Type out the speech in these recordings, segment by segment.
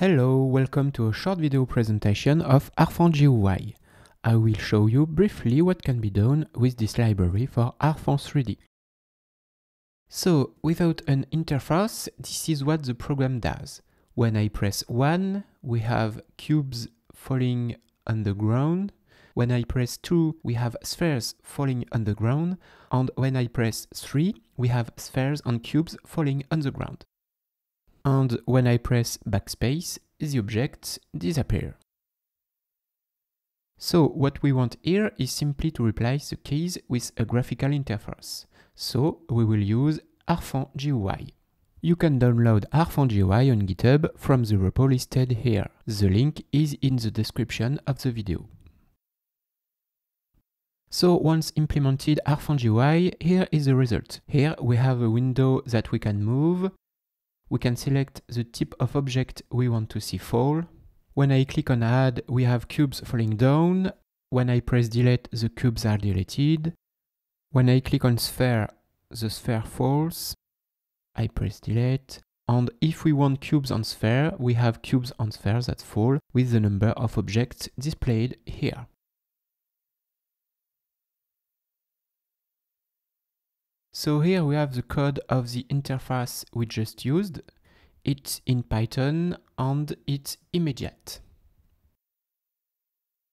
Hello, welcome to a short video presentation of Harfang GUI. I will show you briefly what can be done with this library for Harfang 3D. So, without an interface, this is what the program does. When I press 1, we have cubes falling on the ground. When I press 2, we have spheres falling on the ground. And when I press 3, we have spheres and cubes falling on the ground. And when I press backspace, the objects disappear. So what we want here is simply to replace the keys with a graphical interface. So we will use Harfang GUI. You can download Harfang GUI on GitHub from the repo listed here. The link is in the description of the video. So once implemented Harfang GUI, here is the result. Here we have a window that we can move. We can select the type of object we want to see fall. When I click on Add, we have cubes falling down. When I press Delete, the cubes are deleted. When I click on Sphere, the sphere falls. I press Delete. And if we want cubes on sphere, we have cubes on sphere that fall with the number of objects displayed here. So here we have the code of the interface we just used. It's in Python and it's immediate.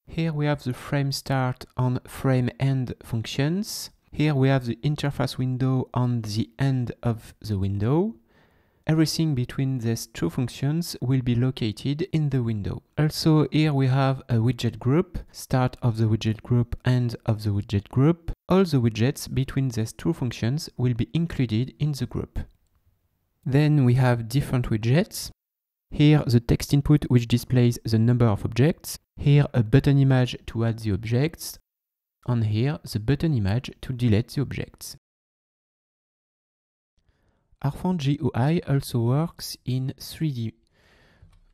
Here we have the frame start and frame end functions. Here we have the interface window and the end of the window. Everything between these two functions will be located in the window. Also here we have a widget group, start of the widget group, end of the widget group. All the widgets between these two functions will be included in the group. Then we have different widgets. Here the text input which displays the number of objects. Here a button image to add the objects. And here the button image to delete the objects. Harfang GUI also works in 3D.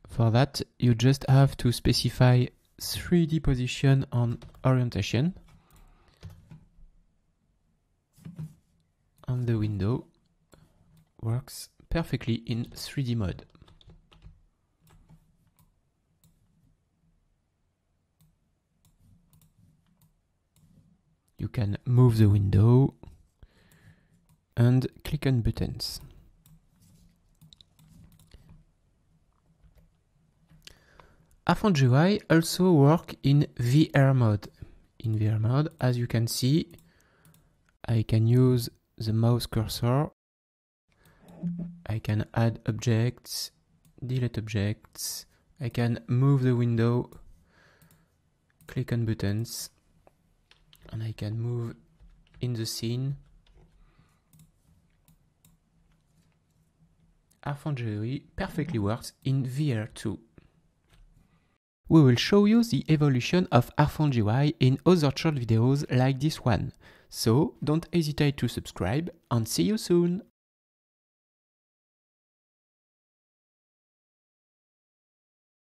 For that, you just have to specify 3D position and orientation and the window works perfectly in 3D mode. You can move the window and click on buttons. Harfang GUI also works in VR mode. In VR mode, as you can see, I can use the mouse cursor. I can add objects, delete objects. I can move the window, click on buttons, and I can move in the scene. Harfang GUI perfectly works in VR too. We will show you the evolution of Harfang GUI in other short videos like this one. So don't hesitate to subscribe and see you soon!